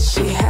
Is she happy?